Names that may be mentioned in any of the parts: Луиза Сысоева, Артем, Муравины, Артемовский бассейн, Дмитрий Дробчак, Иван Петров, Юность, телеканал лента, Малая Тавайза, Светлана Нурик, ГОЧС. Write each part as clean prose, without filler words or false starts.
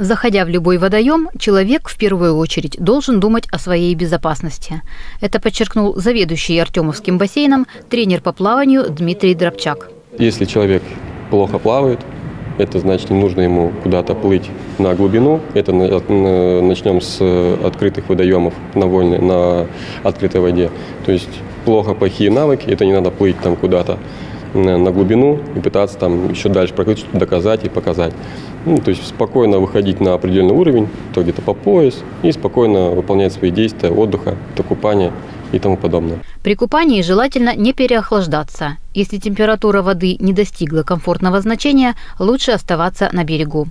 Заходя в любой водоем, человек в первую очередь должен думать о своей безопасности. Это подчеркнул заведующий Артемовским бассейном, тренер по плаванию Дмитрий Дробчак. Если человек плохо плавает, это значит, не нужно ему куда-то плыть на глубину. Это начнем с открытых водоемов на открытой воде. То есть плохие навыки, это не надо плыть там куда-то на глубину и пытаться там еще дальше прокрыть, что-то доказать и показать. Ну, то есть спокойно выходить на определенный уровень, то где-то по пояс, и спокойно выполнять свои действия отдыха, то купания и тому подобное. При купании желательно не переохлаждаться. Если температура воды не достигла комфортного значения, лучше оставаться на берегу.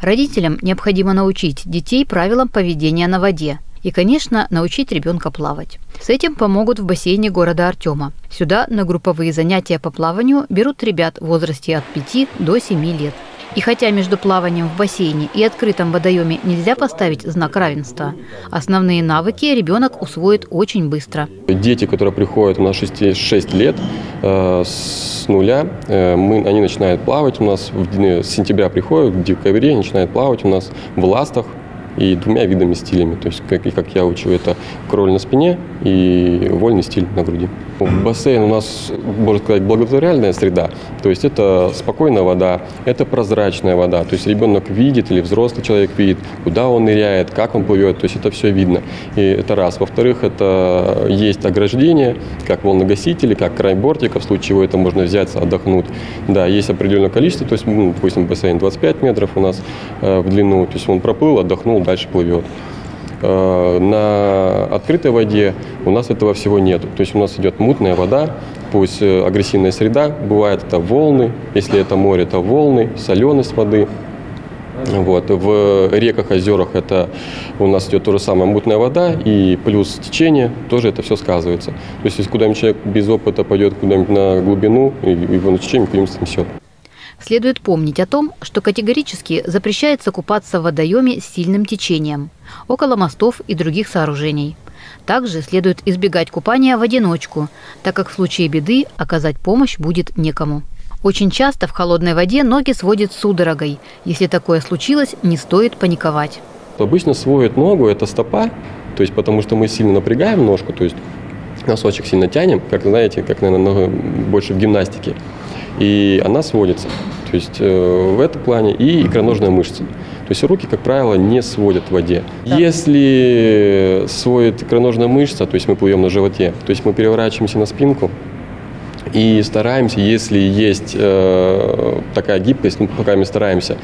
Родителям необходимо научить детей правилам поведения на воде. И, конечно, научить ребенка плавать. С этим помогут в бассейне города Артема. Сюда на групповые занятия по плаванию берут ребят в возрасте от 5 до 7 лет. И хотя между плаванием в бассейне и открытом водоеме нельзя поставить знак равенства, основные навыки ребенок усвоит очень быстро. Дети, которые приходят на 6 лет с нуля, они начинают плавать у нас, с сентября приходят, в декабре начинают плавать у нас в ластах. И двумя видами стилями, то есть, как я учу, это кроль на спине и вольный стиль на груди. Бассейн у нас, можно сказать, благотворительная среда, то есть это спокойная вода, это прозрачная вода, то есть ребенок видит или взрослый человек видит, куда он ныряет, как он плывет, то есть это все видно. И это раз. Во-вторых, это есть ограждение, как волногасители, как край бортика, в случае чего это можно взять, отдохнуть. Да, есть определенное количество, то есть, допустим, бассейн 25 метров у нас в длину, то есть он проплыл, отдохнул, дальше плывет. На открытой воде у нас этого всего нет. То есть у нас идет мутная вода, пусть агрессивная среда, бывает это волны, если это море, это волны, соленость воды. Вот. В реках, озерах это у нас идет то же самое, мутная вода и плюс течение, тоже это все сказывается. То есть если куда-нибудь человек без опыта пойдет куда-нибудь на глубину, его на течение куда-нибудь снесет. Следует помнить о том, что категорически запрещается купаться в водоеме с сильным течением, около мостов и других сооружений. Также следует избегать купания в одиночку, так как в случае беды оказать помощь будет некому. Очень часто в холодной воде ноги сводит судорогой. Если такое случилось, не стоит паниковать. Обычно сводит ногу – это стопа, то есть потому что мы сильно напрягаем ножку, то есть носочек сильно тянем, как знаете, как, наверное, больше в гимнастике. И она сводится, то есть в этом плане, и икроножная мышца. То есть руки, как правило, не сводят в воде. Да. Если сводит икроножная мышца, то есть мы плывем на животе, то есть мы переворачиваемся на спинку и стараемся, если есть такая гибкость, ну, пока мы стараемся,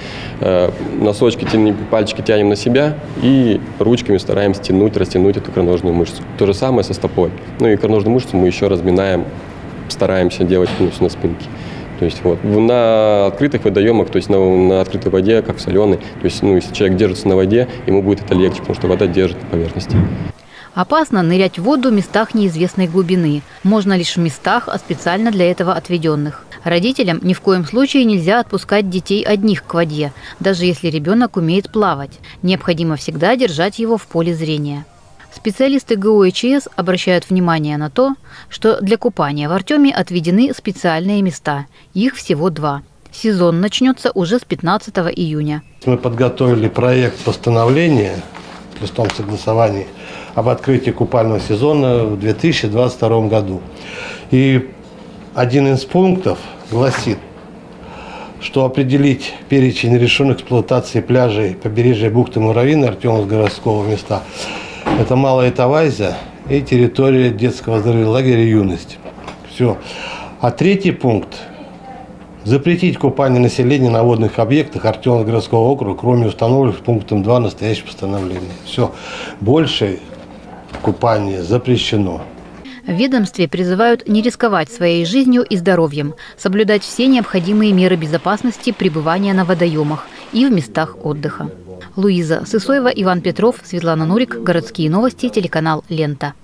носочки, пальчики тянем на себя и ручками стараемся тянуть, растянуть эту икроножную мышцу. То же самое со стопой. Ну и икроножную мышцу мы еще разминаем, стараемся делать на спинке. То есть вот на открытых водоемах, то есть на открытой воде, как в соленой, то есть если человек держится на воде, ему будет это легче, потому что вода держит на поверхности. Опасно нырять в воду в местах неизвестной глубины. Можно лишь в местах, специально для этого отведенных. Родителям ни в коем случае нельзя отпускать детей одних к воде, даже если ребенок умеет плавать. Необходимо всегда держать его в поле зрения. Специалисты ГОЧС обращают внимание на то, что для купания в Артеме отведены специальные места. Их всего 2. Сезон начнется уже с 15 июня. Мы подготовили проект постановления в шестом согласовании об открытии купального сезона в 2022 году. И один из пунктов гласит, что определить перечень решенных эксплуатации пляжей побережья бухты Муравины Артемовского городского места – это Малая Тавайза и территория детского оздоровительного лагеря «Юность». Все. А третий пункт – запретить купание населения на водных объектах Артемовского городского округа, кроме установленных пунктом 2 настоящего постановления. Все. Больше купание запрещено. В ведомстве призывают не рисковать своей жизнью и здоровьем, соблюдать все необходимые меры безопасности пребывания на водоемах и в местах отдыха. Луиза Сысоева, Иван Петров, Светлана Нурик. Городские новости. Телеканал «Лента».